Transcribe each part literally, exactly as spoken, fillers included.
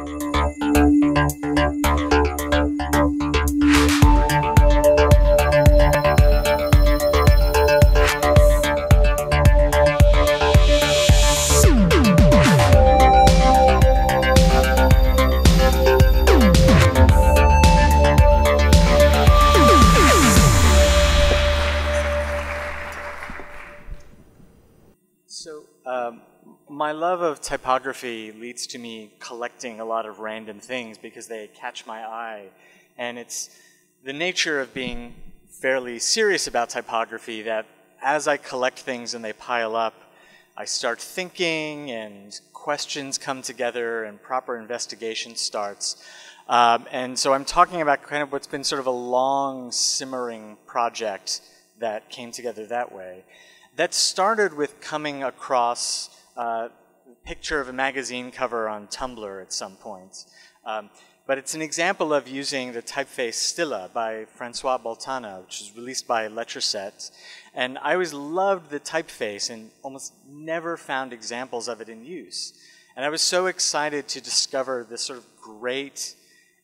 So um, my love of typography leads to me collecting a lot of random things because they catch my eye. And it's the nature of being fairly serious about typography that as I collect things and they pile up, I start thinking and questions come together and proper investigation starts. Um, and so I'm talking about kind of what's been sort of a long simmering project that came together that way. That started with coming across uh, a picture of a magazine cover on Tumblr at some point. Um, but it's an example of using the typeface Stilla by Francois Boltana, which was released by Letraset. And I always loved the typeface and almost never found examples of it in use. And I was so excited to discover this sort of great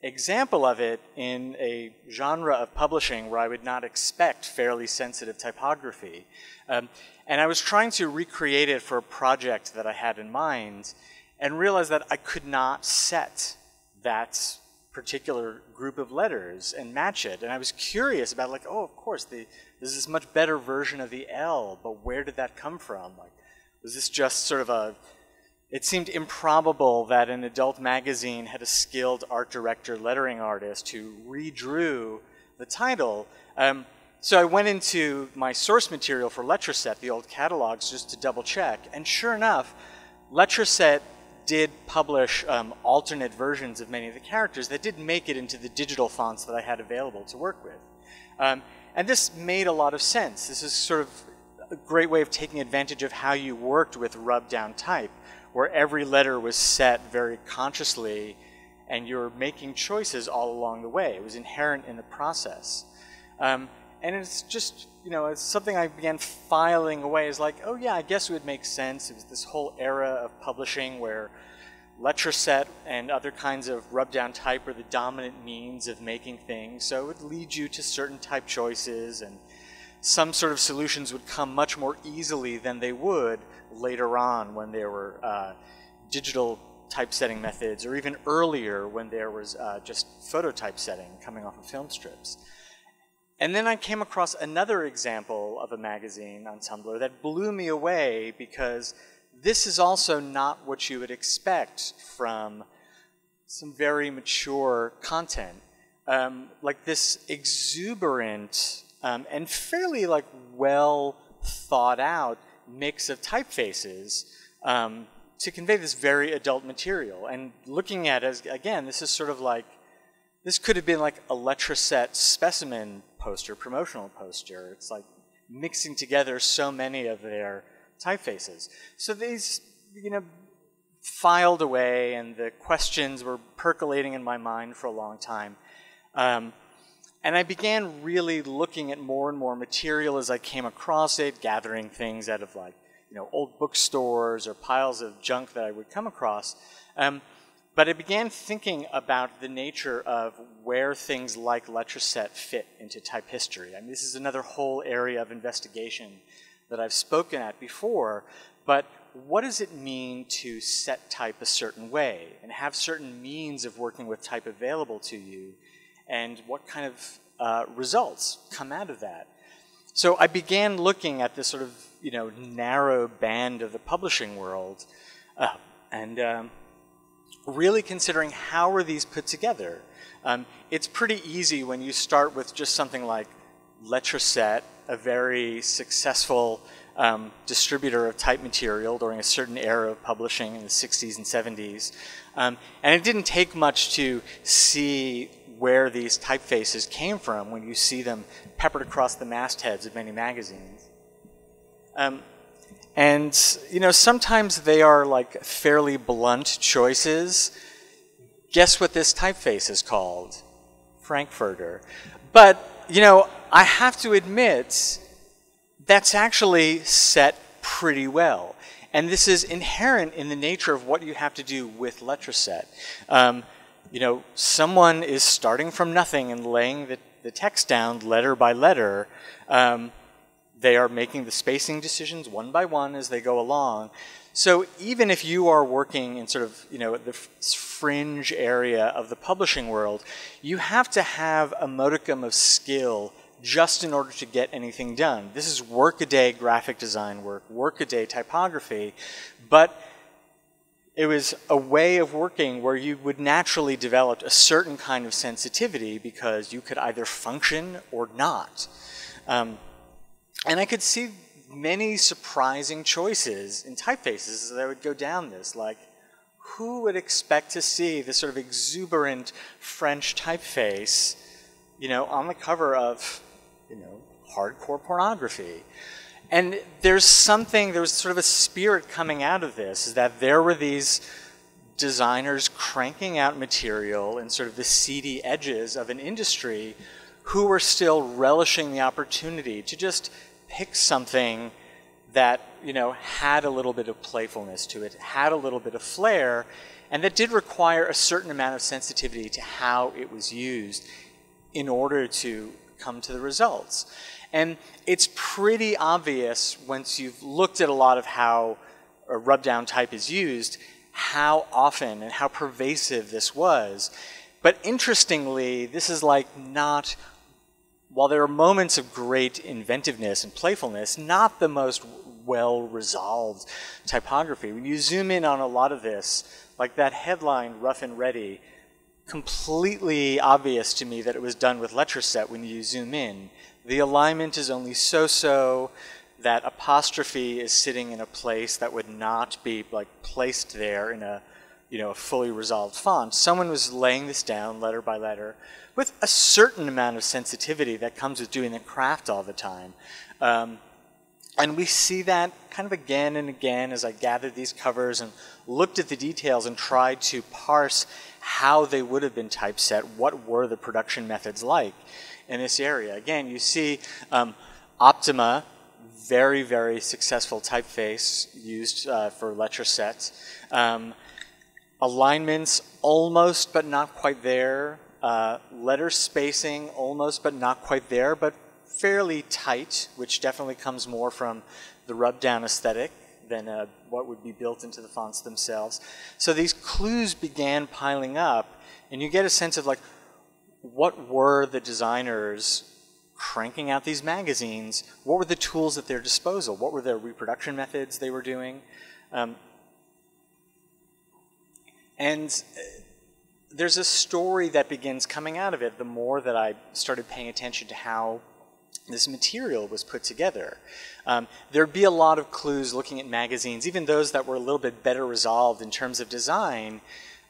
example of it in a genre of publishing where I would not expect fairly sensitive typography. Um, and I was trying to recreate it for a project that I had in mind and realized that I could not set that particular group of letters and match it. And I was curious about, like, oh, of course, the, there's this much better version of the L, but where did that come from? Like, was this just sort of a... It seemed improbable that an adult magazine had a skilled art director lettering artist who redrew the title. Um, so I went into my source material for Letraset, the old catalogs, just to double check. And sure enough, Letraset did publish um, alternate versions of many of the characters that didn't make it into the digital fonts that I had available to work with. Um, and this made a lot of sense. This is sort of a great way of taking advantage of how you worked with rub-down type, where every letter was set very consciously and you're making choices all along the way. It was inherent in the process. Um, and it's just, you know, it's something I began filing away as like, oh yeah, I guess it would make sense. It was this whole era of publishing where Letraset and other kinds of rub-down type were the dominant means of making things. So it would lead you to certain type choices, and some sort of solutions would come much more easily than they would later on when there were uh, digital typesetting methods, or even earlier when there was uh, just photo typesetting coming off of film strips. And then I came across another example of a magazine on Tumblr that blew me away, because this is also not what you would expect from some very mature content. Um, like this exuberant um, and fairly like well thought out mix of typefaces um, to convey this very adult material. And looking at it, as, again, this is sort of like, this could have been like a Letraset specimen poster, promotional poster. It's like mixing together so many of their typefaces. So these, you know, filed away, and the questions were percolating in my mind for a long time. Um, And I began really looking at more and more material as I came across it, gathering things out of, like, you know, old bookstores or piles of junk that I would come across. Um, but I began thinking about the nature of where things like Letraset fit into type history. I mean, this is another whole area of investigation that I've spoken at before, but what does it mean to set type a certain way and have certain means of working with type available to you? And what kind of uh, results come out of that? So I began looking at this sort of, you know, narrow band of the publishing world uh, and um, really considering how are these put together. Um, it's pretty easy when you start with just something like Letraset, a very successful um, distributor of type material during a certain era of publishing in the sixties and seventies. Um, and it didn't take much to see where these typefaces came from when you see them peppered across the mastheads of many magazines. Um, and, you know, sometimes they are like fairly blunt choices. Guess what this typeface is called? Frankfurter. But, you know, I have to admit, that's actually set pretty well. And this is inherent in the nature of what you have to do with Letraset. Um, you know, someone is starting from nothing and laying the, the text down letter by letter. Um, they are making the spacing decisions one by one as they go along. So even if you are working in sort of, you know, the fringe area of the publishing world, you have to have a modicum of skill just in order to get anything done. This is workaday graphic design work, workaday typography, but it was a way of working where you would naturally develop a certain kind of sensitivity because you could either function or not. Um, and I could see many surprising choices in typefaces that would go down this, like who would expect to see this sort of exuberant French typeface, you know, on the cover of, you know, hardcore pornography? And there's something, there's sort of a spirit coming out of this, is that there were these designers cranking out material in sort of the seedy edges of an industry who were still relishing the opportunity to just pick something that, you know, had a little bit of playfulness to it, had a little bit of flair, and that did require a certain amount of sensitivity to how it was used in order to come to the results. And it's pretty obvious once you've looked at a lot of how a rub-down type is used, how often and how pervasive this was. But interestingly, this is like not, while there are moments of great inventiveness and playfulness, not the most well-resolved typography. When you zoom in on a lot of this, like that headline, Rough and Ready, completely obvious to me that it was done with Letraset when you zoom in. The alignment is only so-so, that apostrophe is sitting in a place that would not be like placed there in a, you know, a fully resolved font. Someone was laying this down letter by letter with a certain amount of sensitivity that comes with doing the craft all the time. Um, and we see that kind of again and again as I gathered these covers and looked at the details and tried to parse how they would have been typeset, what were the production methods like in this area. Again, you see um, Optima, very, very successful typeface used uh, for Letraset. Um, Alignments, almost but not quite there. Uh, letter spacing, almost but not quite there, but fairly tight, which definitely comes more from the rub-down aesthetic than uh, what would be built into the fonts themselves. So these clues began piling up, and you get a sense of like, what were the designers cranking out these magazines? What were the tools at their disposal? What were their reproduction methods they were doing? Um, And there's a story that begins coming out of it the more that I started paying attention to how this material was put together. Um, there'd be a lot of clues looking at magazines, even those that were a little bit better resolved in terms of design,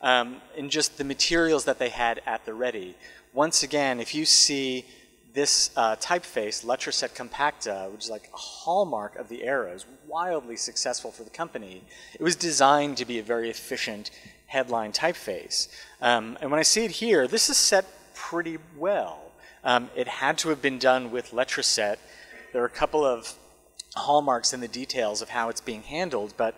um, in just the materials that they had at the ready. Once again, if you see this uh, typeface, Letraset Compacta, which is like a hallmark of the era, is wildly successful for the company. It was designed to be a very efficient headline typeface. Um, and when I see it here, this is set pretty well. Um, it had to have been done with Letraset. There are a couple of hallmarks in the details of how it's being handled, but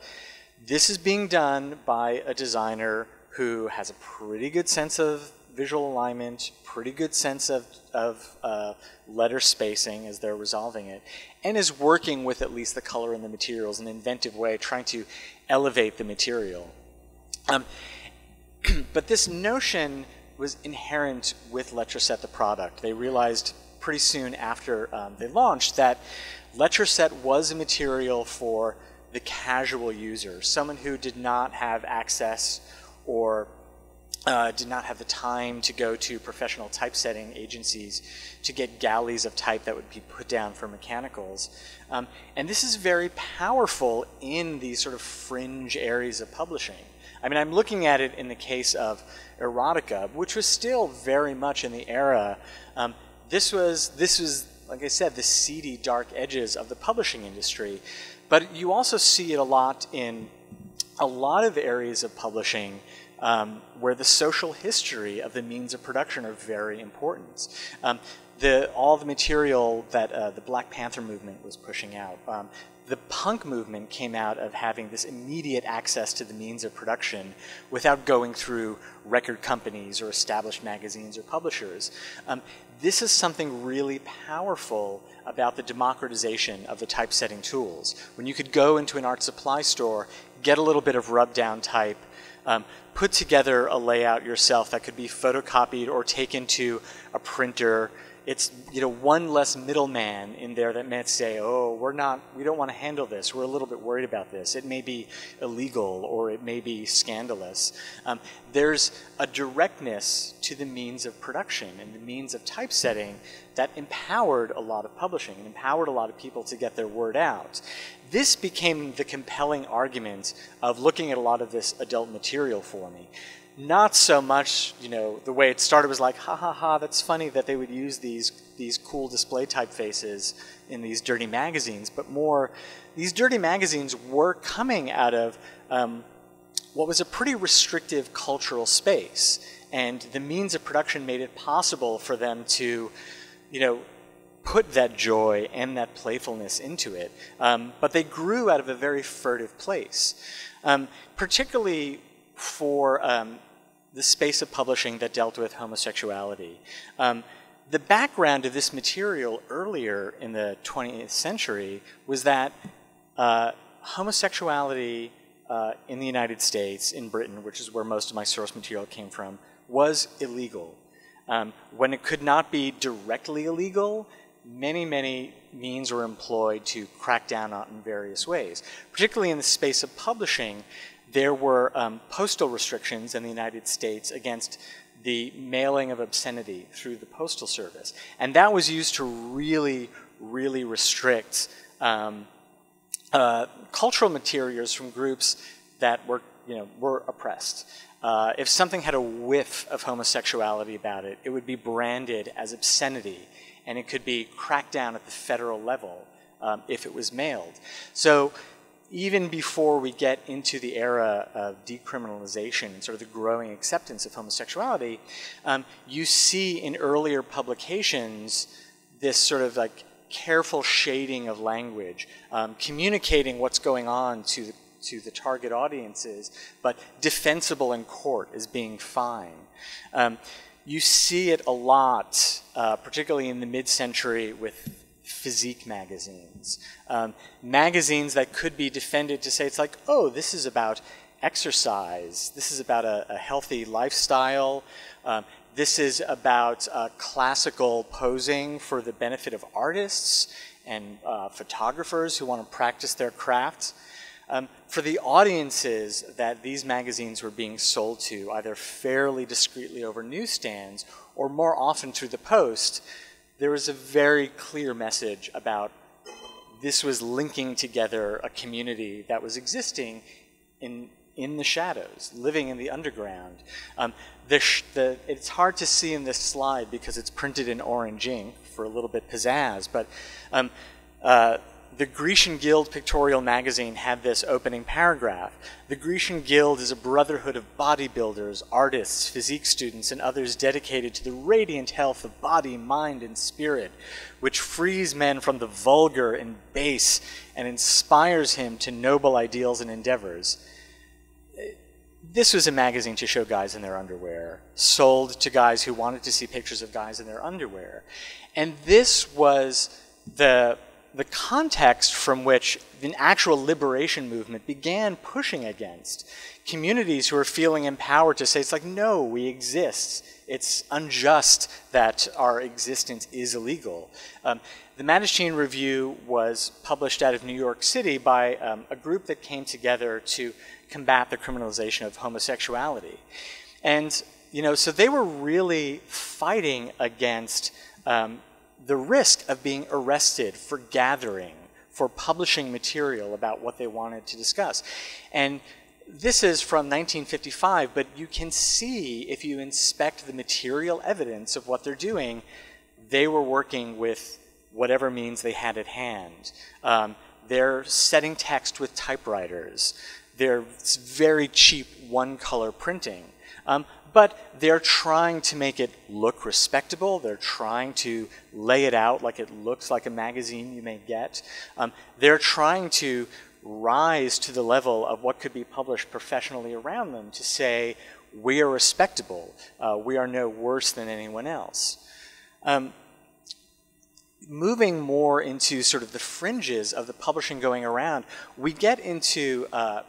this is being done by a designer who has a pretty good sense of visual alignment, pretty good sense of, of uh, letter spacing as they're resolving it, and is working with at least the color and the materials in an inventive way, trying to elevate the material. Um, but this notion was inherent with Letraset, the product. They realized pretty soon after um, they launched that Letraset was a material for the casual user, someone who did not have access or uh, did not have the time to go to professional typesetting agencies to get galleys of type that would be put down for mechanicals. Um, and this is very powerful in these sort of fringe areas of publishing. I mean, I'm looking at it in the case of erotica, which was still very much in the era. Um, this was, this was, like I said, the seedy, dark edges of the publishing industry. But you also see it a lot in a lot of areas of publishing um, where the social history of the means of production are very important. Um, the, all the material that uh, the Black Panther movement was pushing out, um, the punk movement came out of having this immediate access to the means of production without going through record companies or established magazines or publishers. Um, this is something really powerful about the democratization of the typesetting tools. When you could go into an art supply store, get a little bit of rub-down type, um, put together a layout yourself that could be photocopied or taken to a printer. It's, you know, one less middleman in there that might say, oh, we're not, we don't want to handle this. We're a little bit worried about this. It may be illegal or it may be scandalous. Um, there's a directness to the means of production and the means of typesetting that empowered a lot of publishing and empowered a lot of people to get their word out. This became the compelling argument of looking at a lot of this adult material for me. Not so much, you know, the way it started was like, ha ha ha, that's funny that they would use these, these cool display typefaces in these dirty magazines, but more, these dirty magazines were coming out of um, what was a pretty restrictive cultural space, and the means of production made it possible for them to, you know, put that joy and that playfulness into it, um, but they grew out of a very furtive place, um, particularly for um, the space of publishing that dealt with homosexuality. Um, the background of this material earlier in the twentieth century was that uh, homosexuality uh, in the United States, in Britain, which is where most of my source material came from, was illegal. Um, when it could not be directly illegal, many, many means were employed to crack down on it in various ways. Particularly in the space of publishing, there were um, postal restrictions in the United States against the mailing of obscenity through the postal service. And that was used to really, really restrict um, uh, cultural materials from groups that were, you know, were oppressed. Uh, if something had a whiff of homosexuality about it, it would be branded as obscenity, and it could be cracked down at the federal level um, if it was mailed. So, even before we get into the era of decriminalization and sort of the growing acceptance of homosexuality, um, you see in earlier publications this sort of like careful shading of language, um, communicating what's going on to the, to the target audiences, but defensible in court as being fine. Um, you see it a lot, uh, particularly in the mid-century with physique magazines. Um, magazines that could be defended to say it's like, oh, this is about exercise, this is about a, a healthy lifestyle, um, this is about uh, classical posing for the benefit of artists and uh, photographers who want to practice their craft. Um, for the audiences that these magazines were being sold to, either fairly discreetly over newsstands or more often through the post, there was a very clear message about this was linking together a community that was existing in, in the shadows, living in the underground. Um, the sh the, it's hard to see in this slide because it's printed in orange ink for a little bit pizzazz, but um, uh, the Grecian Guild Pictorial Magazine had this opening paragraph. The Grecian Guild is a brotherhood of bodybuilders, artists, physique students, and others dedicated to the radiant health of body, mind, and spirit, which frees men from the vulgar and base and inspires him to noble ideals and endeavors. This was a magazine to show guys in their underwear, sold to guys who wanted to see pictures of guys in their underwear. And this was the the context from which the actual liberation movement began pushing against communities who are feeling empowered to say, it's like, no, we exist. It's unjust that our existence is illegal. Um, the Mattachine Review was published out of New York City by um, a group that came together to combat the criminalization of homosexuality. And, you know, so they were really fighting against um, the risk of being arrested for gathering, for publishing material about what they wanted to discuss. And this is from nineteen fifty-five, but you can see, if you inspect the material evidence of what they're doing, they were working with whatever means they had at hand. Um, they're setting text with typewriters. They're very cheap one-color printing. Um, but they're trying to make it look respectable. They're trying to lay it out like it looks like a magazine you may get. Um, they're trying to rise to the level of what could be published professionally around them to say, we are respectable. Uh, we are no worse than anyone else. Um, moving more into sort of the fringes of the publishing going around, we get into uh,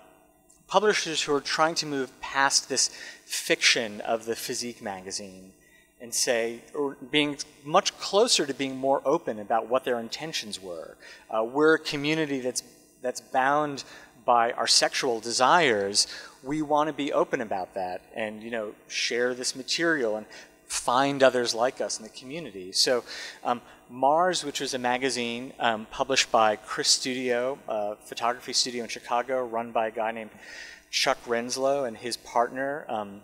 publishers who are trying to move past this fiction of the physique magazine and say, or being much closer to being more open about what their intentions were. Uh, we're a community that's that's bound by our sexual desires. We want to be open about that and, you know, share this material and find others like us in the community. So um, Mars, which was a magazine um, published by Chris Studio, a photography studio in Chicago, run by a guy named Chuck Renslow and his partner, um,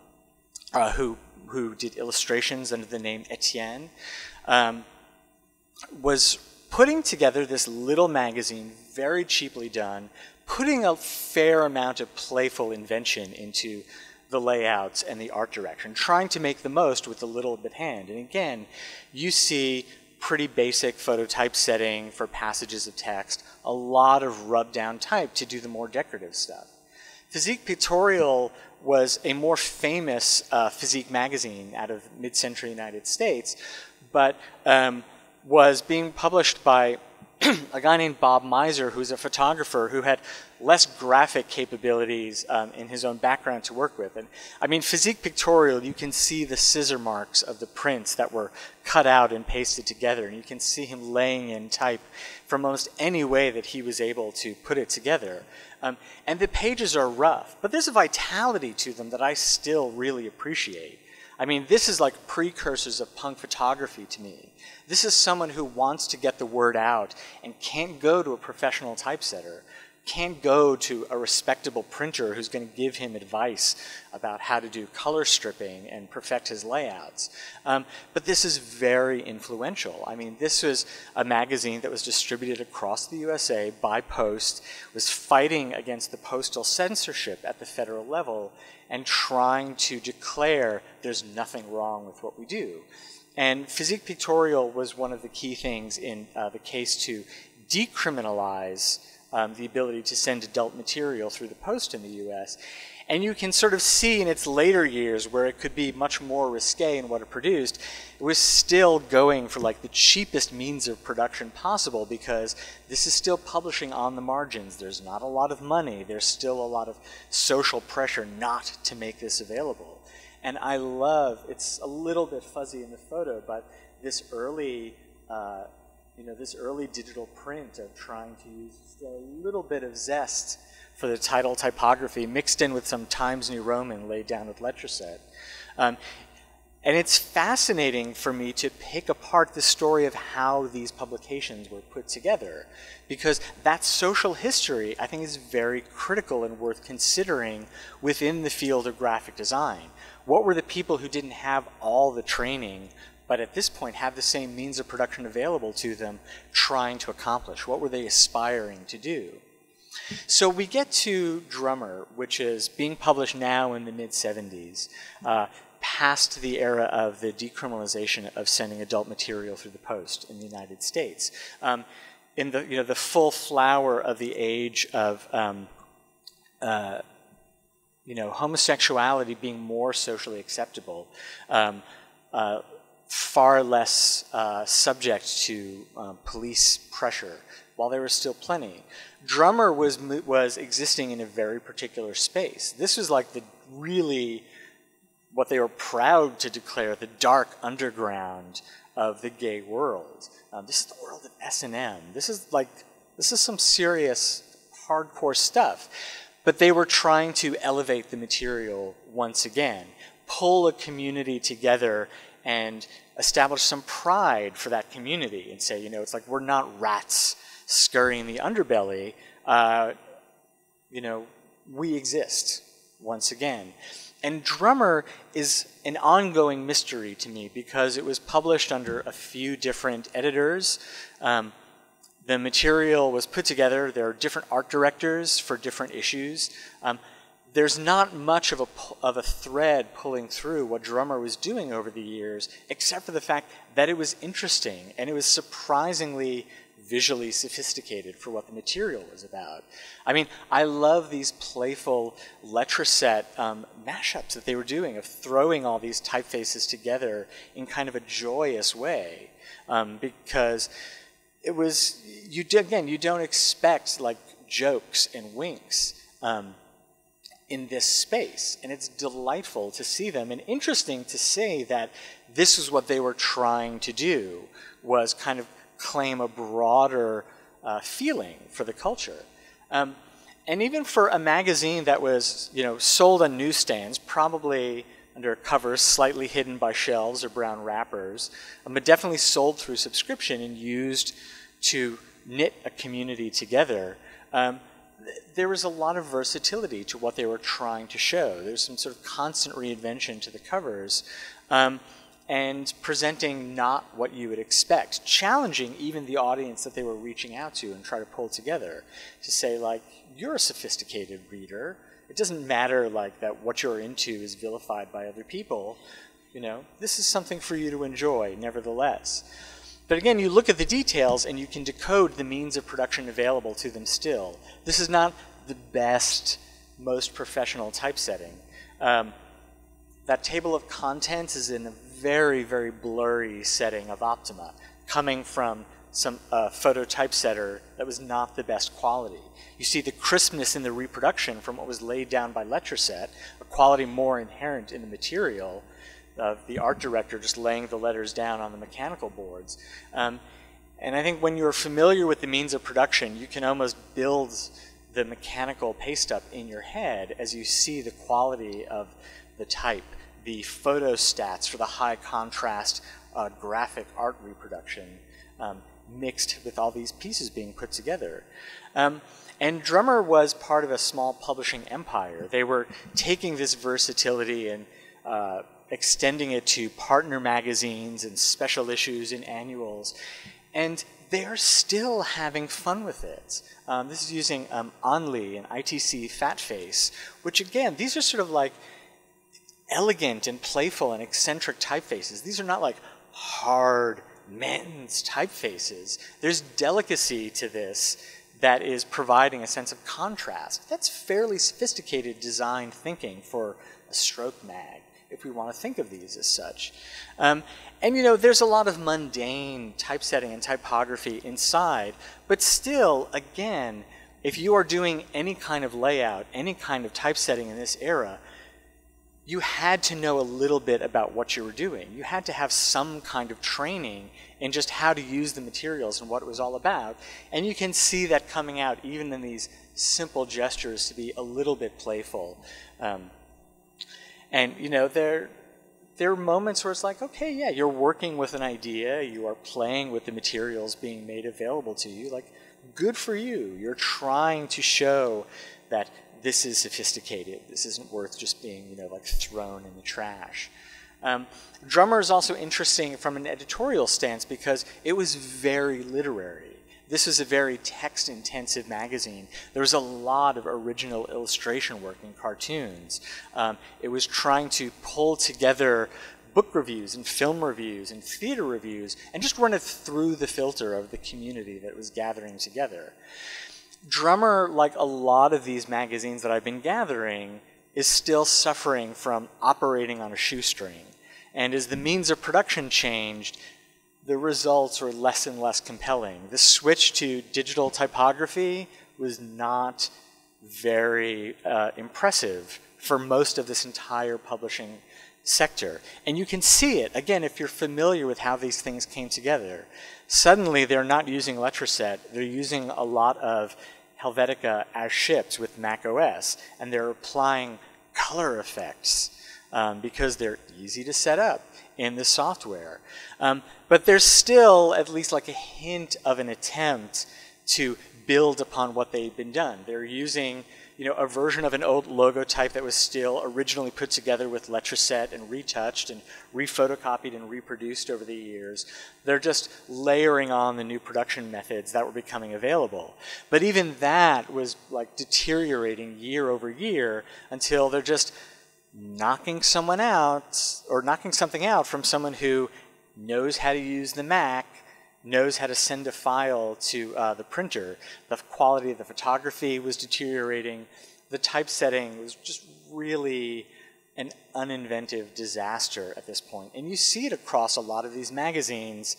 uh, who, who did illustrations under the name Etienne, um, was putting together this little magazine, very cheaply done, putting a fair amount of playful invention into the layouts and the art direction, trying to make the most with the little bit hand. And again, you see pretty basic photo typesetting for passages of text, a lot of rub down type to do the more decorative stuff. Physique Pictorial was a more famous uh, physique magazine out of mid-century United States, but um, was being published by a guy named Bob Miser, who's a photographer who had less graphic capabilities um, in his own background to work with. And I mean, Physique Pictorial, you can see the scissor marks of the prints that were cut out and pasted together, and you can see him laying in type from almost any way that he was able to put it together. Um, and the pages are rough, but there's a vitality to them that I still really appreciate. I mean, this is like precursors of punk photography to me. This is someone who wants to get the word out and can't go to a professional typesetter, can't go to a respectable printer who's going to give him advice about how to do color stripping and perfect his layouts. Um, but this is very influential. I mean, this was a magazine that was distributed across the U S A by post, was fighting against the postal censorship at the federal level, and trying to declare there's nothing wrong with what we do. And Physique Pictorial was one of the key things in uh, the case to decriminalize um, the ability to send adult material through the post in the U S. And you can sort of see in its later years where it could be much more risque in what it produced, it was still going for like the cheapest means of production possible because this is still publishing on the margins. There's not a lot of money. There's still a lot of social pressure not to make this available. And I love, it's a little bit fuzzy in the photo, but this early, uh, you know, this early digital print of trying to use just a little bit of zest for the title typography mixed in with some Times New Roman laid down with letter set. Um, and it's fascinating for me to pick apart the story of how these publications were put together, because that social history I think is very critical and worth considering within the field of graphic design. What were the people who didn't have all the training but at this point have the same means of production available to them trying to accomplish? What were they aspiring to do? So we get to Drummer, which is being published now in the mid seventies, uh, past the era of the decriminalization of sending adult material through the post in the United States. Um, in the, you know, the full flower of the age of um, uh, you know, homosexuality being more socially acceptable, um, uh, far less uh, subject to um, police pressure, while there was still plenty. Drummer was, was existing in a very particular space. This was like the really, what they were proud to declare, the dark underground of the gay world. Um, this is the world of S and M. This is like, this is some serious, hardcore stuff. But they were trying to elevate the material once again, pull a community together and establish some pride for that community and say, you know, it's like we're not rats scurrying the underbelly, uh, you know, we exist once again. And Drummer is an ongoing mystery to me because it was published under a few different editors. Um, the material was put together. There are different art directors for different issues. Um, there's not much of a, of a thread pulling through what Drummer was doing over the years, except for the fact that it was interesting and it was surprisingly visually sophisticated for what the material was about. I mean, I love these playful letter set um, mashups that they were doing of throwing all these typefaces together in kind of a joyous way, um, because it was, you again, you don't expect like jokes and winks um, in this space, and it's delightful to see them, and interesting to say that this is what they were trying to do, was kind of claim a broader uh, feeling for the culture. Um, and even for a magazine that was, you know, sold on newsstands, probably under covers, slightly hidden by shelves or brown wrappers, um, but definitely sold through subscription and used to knit a community together, um, th there was a lot of versatility to what they were trying to show. There's some sort of constant reinvention to the covers. Um, and presenting not what you would expect, challenging even the audience that they were reaching out to and try to pull together to say, like, you're a sophisticated reader. It doesn't matter, like, that what you're into is vilified by other people. You know, this is something for you to enjoy, nevertheless. But again, you look at the details and you can decode the means of production available to them still. This is not the best, most professional typesetting. Um, that table of contents is in a very, very blurry setting of Optima, coming from some uh, photo typesetter that was not the best quality. You see the crispness in the reproduction from what was laid down by Letraset, a quality more inherent in the material of uh, the art director just laying the letters down on the mechanical boards. Um, and I think when you're familiar with the means of production, you can almost build the mechanical paste-up in your head as you see the quality of the type, the photo stats for the high contrast uh, graphic art reproduction um, mixed with all these pieces being put together. Um, and Drummer was part of a small publishing empire. They were taking this versatility and uh, extending it to partner magazines and special issues and annuals. And they are still having fun with it. Um, this is using um, Only and I T C Fatface, which again, these are sort of like elegant and playful and eccentric typefaces. These are not like hard men's typefaces. There's delicacy to this that is providing a sense of contrast. That's fairly sophisticated design thinking for a stroke mag, if we want to think of these as such. Um, and you know, there's a lot of mundane typesetting and typography inside, but still, again, if you are doing any kind of layout, any kind of typesetting in this era, you had to know a little bit about what you were doing. You had to have some kind of training in just how to use the materials and what it was all about. And you can see that coming out even in these simple gestures to be a little bit playful. Um, and you know, there, there are moments where it's like, okay, yeah, you're working with an idea, you are playing with the materials being made available to you, like, good for you. You're trying to show that this is sophisticated. This isn't worth just being, you know, like thrown in the trash. Um, Drummer is also interesting from an editorial stance because it was very literary. This was a very text-intensive magazine. There was a lot of original illustration work in cartoons. Um, it was trying to pull together book reviews and film reviews and theater reviews and just run it through the filter of the community that it was gathering together. Drummer, like a lot of these magazines that I've been gathering, is still suffering from operating on a shoestring. And as the means of production changed, the results were less and less compelling. The switch to digital typography was not very uh, impressive for most of this entire publishing sector. And you can see it, again, if you're familiar with how these things came together. Suddenly, they're not using Letraset. They're using a lot of Helvetica as shipped with macOS, and they're applying color effects um, because they're easy to set up in the software. Um, but there's still at least like a hint of an attempt to build upon what they've been done. They're using you know, a version of an old logo type that was still originally put together with Letraset and retouched and re-photocopied and reproduced over the years. They're just layering on the new production methods that were becoming available. But even that was like deteriorating year over year until they're just knocking someone out or knocking something out from someone who knows how to use the Mac, knows how to send a file to uh, the printer. The quality of the photography was deteriorating. The typesetting was just really an uninventive disaster at this point. And you see it across a lot of these magazines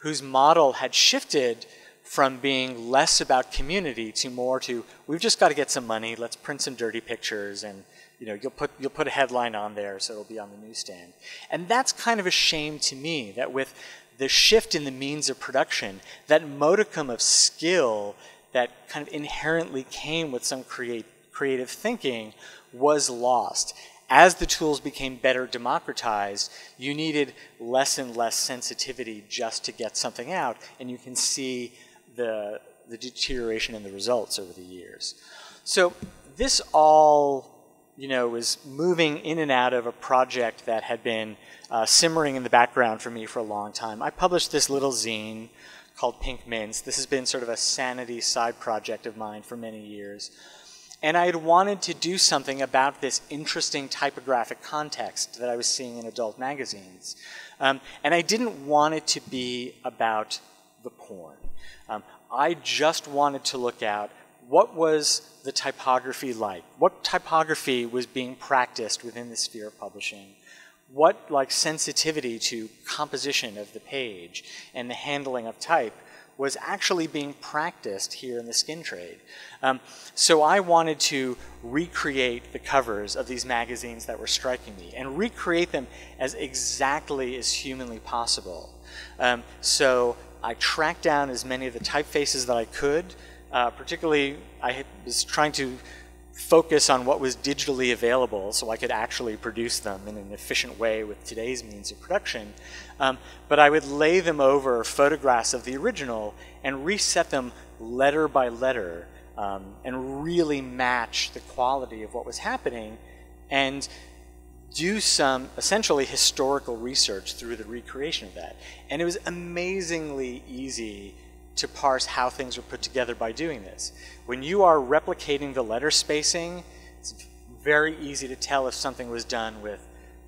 whose model had shifted from being less about community to more to, we've just got to get some money, let's print some dirty pictures, and you know, you'll put, you'll put a headline on there so it'll be on the newsstand. And that's kind of a shame to me, that with the shift in the means of production, that modicum of skill that kind of inherently came with some create, creative thinking was lost. As the tools became better democratized, you needed less and less sensitivity just to get something out, and you can see the, the deterioration in the results over the years. So this all, you know, was moving in and out of a project that had been uh, simmering in the background for me for a long time. I published this little zine called Pink Mints. This has been sort of a sanity side project of mine for many years. And I had wanted to do something about this interesting typographic context that I was seeing in adult magazines. Um, and I didn't want it to be about the porn. Um, I just wanted to look out, what was the typography like? What typography was being practiced within the sphere of publishing? What like sensitivity to composition of the page and the handling of type was actually being practiced here in the skin trade? Um, so I wanted to recreate the covers of these magazines that were striking me and recreate them as exactly as humanly possible. Um, so I tracked down as many of the typefaces that I could. Uh, particularly, I was trying to focus on what was digitally available so I could actually produce them in an efficient way with today's means of production. Um, but I would lay them over photographs of the original and reset them letter by letter um, and really match the quality of what was happening and do some essentially historical research through the recreation of that. And it was amazingly easy to parse how things are put together by doing this. When you are replicating the letter spacing, it's very easy to tell if something was done with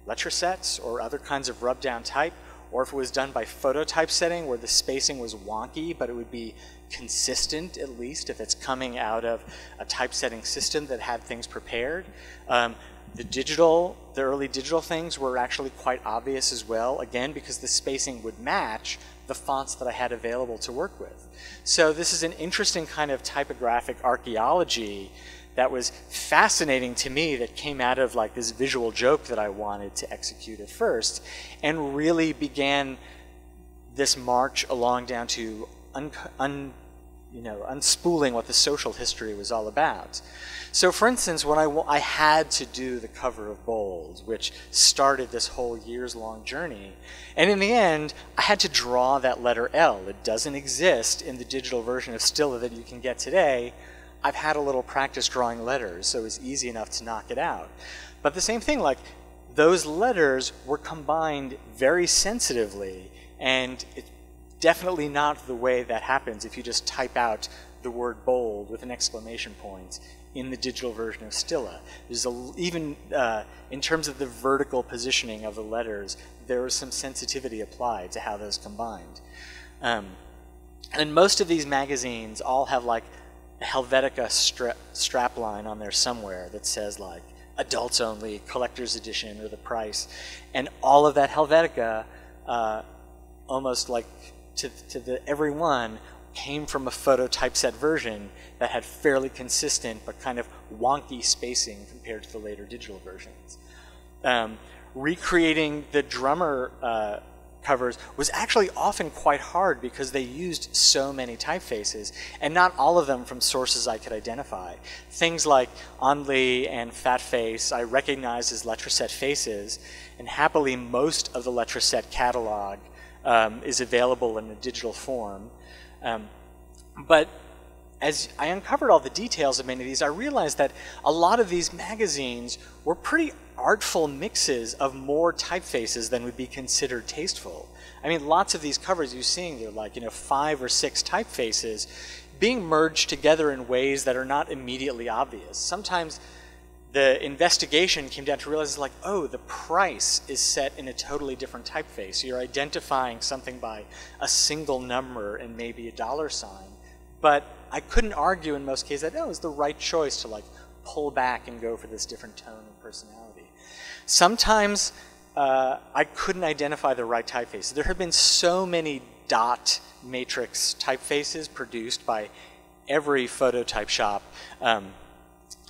letter sets or other kinds of rub-down type, or if it was done by phototype setting where the spacing was wonky, but it would be consistent at least if it's coming out of a typesetting system that had things prepared. Um, the digital, the early digital things were actually quite obvious as well, again, because the spacing would match the fonts that I had available to work with. So this is an interesting kind of typographic archaeology that was fascinating to me, that came out of like this visual joke that I wanted to execute at first, and really began this march along down to un, un, you know, unspooling what the social history was all about. So for instance, when I, I had to do the cover of Bold, which started this whole years-long journey, and in the end, I had to draw that letter L. It doesn't exist in the digital version of Stilla that you can get today. I've had a little practice drawing letters, so it was easy enough to knock it out. But the same thing, like, those letters were combined very sensitively, and it's definitely not the way that happens if you just type out the word Bold with an exclamation point in the digital version of Stilla. There's a, even uh, in terms of the vertical positioning of the letters, there was some sensitivity applied to how those combined. Um, and most of these magazines all have like a Helvetica stra strap line on there somewhere that says like adults only, collector's edition, or the price. And all of that Helvetica, uh, almost like to, to the, every one, came from a photo typeset version that had fairly consistent but kind of wonky spacing compared to the later digital versions. Um, recreating the drummer uh, covers was actually often quite hard because they used so many typefaces, and not all of them from sources I could identify. Things like Only and Fatface I recognized as Letraset faces, and happily most of the Letraset catalog um, is available in a digital form. Um, but as I uncovered all the details of many of these, I realized that a lot of these magazines were pretty artful mixes of more typefaces than would be considered tasteful. I mean, lots of these covers you're seeing, they're like, you know, five or six typefaces being merged together in ways that are not immediately obvious. Sometimes the investigation came down to realize, like, oh, the price is set in a totally different typeface. So you're identifying something by a single number and maybe a dollar sign. But I couldn't argue in most cases that, oh, it was the right choice to, like, pull back and go for this different tone and personality. Sometimes uh, I couldn't identify the right typeface. There have been so many dot matrix typefaces produced by every phototype shop. Um,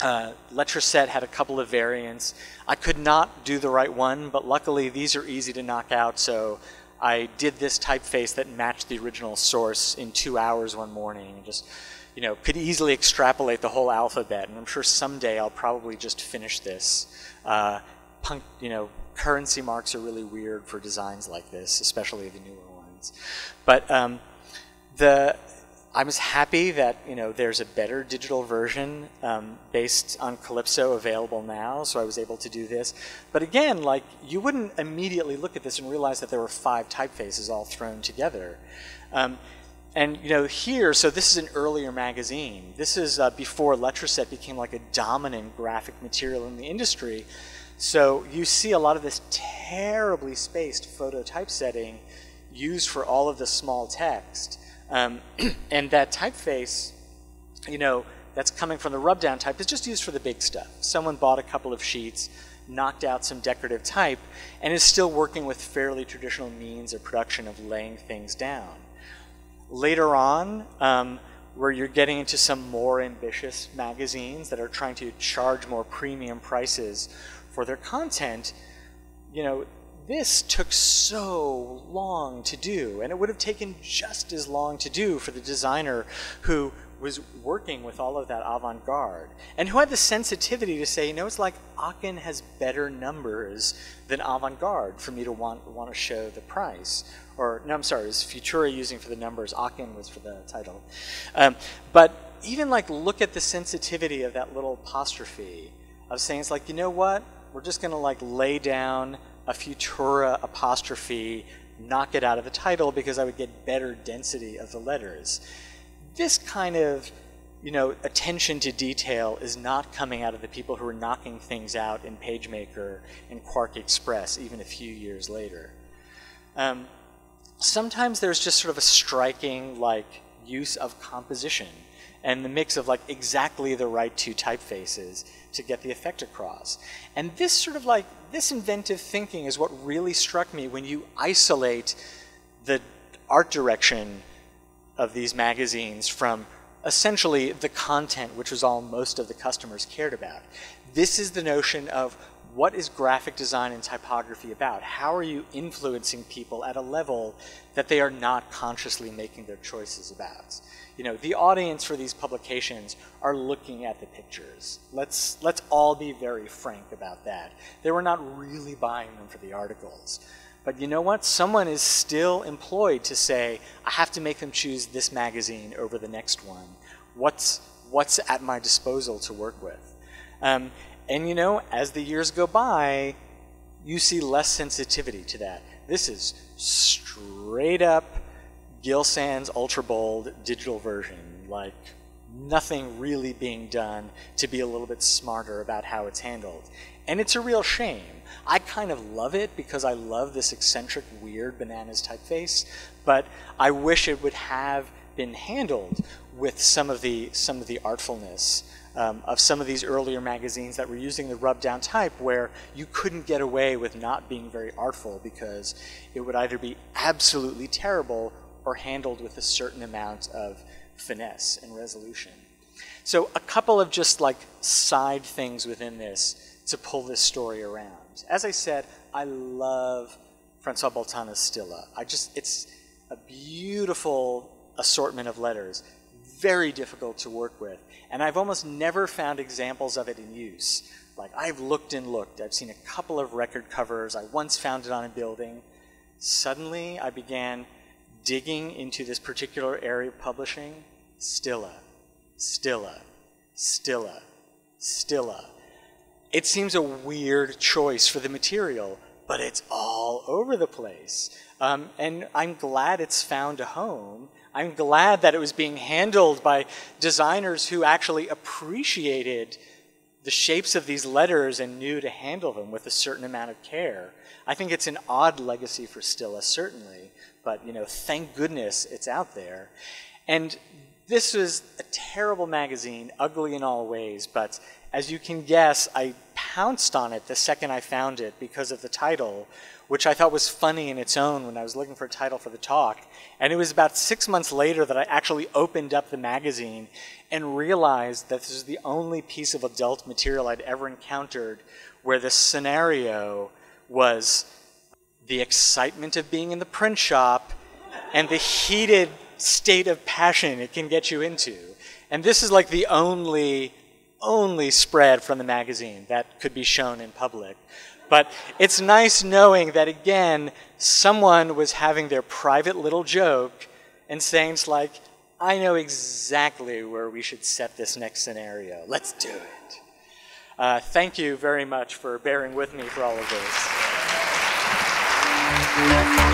uh, Letra Set had a couple of variants. I could not do the right one, but luckily these are easy to knock out, so I did this typeface that matched the original source in two hours one morning, and just, you know, could easily extrapolate the whole alphabet. And I'm sure someday I'll probably just finish this. Uh, punk, you know, currency marks are really weird for designs like this, especially the newer ones. But um, the I was happy that, you know, there's a better digital version um, based on Calypso available now, so I was able to do this. But again, like, you wouldn't immediately look at this and realize that there were five typefaces all thrown together. Um, and, you know, here, so this is an earlier magazine. This is uh, before Letra Set became like a dominant graphic material in the industry. So you see a lot of this terribly spaced photo typesetting used for all of the small text. Um, and that typeface, you know, that's coming from the rub-down type is just used for the big stuff. Someone bought a couple of sheets, knocked out some decorative type, and is still working with fairly traditional means of production of laying things down. Later on, um, where you're getting into some more ambitious magazines that are trying to charge more premium prices for their content, you know, this took so long to do, and it would have taken just as long to do for the designer who was working with all of that avant-garde, and who had the sensitivity to say, you know, it's like Aachen has better numbers than avant-garde for me to want, want to show the price. Or, no, I'm sorry, it was Futura using for the numbers, Aachen was for the title. Um, but even, like, look at the sensitivity of that little apostrophe of saying, it's like, you know what, we're just going to, like, lay down a Futura apostrophe, knock it out of the title because I would get better density of the letters. This kind of, you know, attention to detail is not coming out of the people who are knocking things out in PageMaker and Quark Express even a few years later. Um, sometimes there's just sort of a striking, like, use of composition and the mix of, like, exactly the right two typefaces to get the effect across. And this sort of, like, this inventive thinking is what really struck me when you isolate the art direction of these magazines from essentially the content, which was all most of the customers cared about. This is the notion of what is graphic design and typography about? How are you influencing people at a level that they are not consciously making their choices about? You know, the audience for these publications are looking at the pictures. Let's, let's all be very frank about that. They were not really buying them for the articles. But you know what? Someone is still employed to say, I have to make them choose this magazine over the next one. What's, what's at my disposal to work with? Um, and, you know, as the years go by, you see less sensitivity to that. This is straight up Gil Sans Ultra Bold digital version, like nothing really being done to be a little bit smarter about how it's handled. And it's a real shame. I kind of love it because I love this eccentric, weird bananas typeface, but I wish it would have been handled with some of the, some of the artfulness um, of some of these earlier magazines that were using the rub-down type, where you couldn't get away with not being very artful because it would either be absolutely terrible or handled with a certain amount of finesse and resolution. So a couple of just, like, side things within this to pull this story around. As I said, I love Francois Boltana's Stilla. I just, it's a beautiful assortment of letters, very difficult to work with, and I've almost never found examples of it in use. Like, I've looked and looked. I've seen a couple of record covers. I once found it on a building. Suddenly, I began digging into this particular area of publishing, Stilla. Stilla, stilla, stilla. It seems a weird choice for the material, but it's all over the place. Um, and I'm glad it's found a home. I'm glad that it was being handled by designers who actually appreciated the shapes of these letters and knew to handle them with a certain amount of care. I think it's an odd legacy for Stilla, certainly, but you know, thank goodness it's out there. And this was a terrible magazine, ugly in all ways, but as you can guess, I pounced on it the second I found it because of the title, which I thought was funny in its own when I was looking for a title for the talk. And it was about six months later that I actually opened up the magazine and realized that this was the only piece of adult material I'd ever encountered where the scenario was the excitement of being in the print shop and the heated state of passion it can get you into. And this is like the only, only spread from the magazine that could be shown in public. But it's nice knowing that, again, someone was having their private little joke and saying, it's like, I know exactly where we should set this next scenario. Let's do it. Uh, thank you very much for bearing with me for all of this.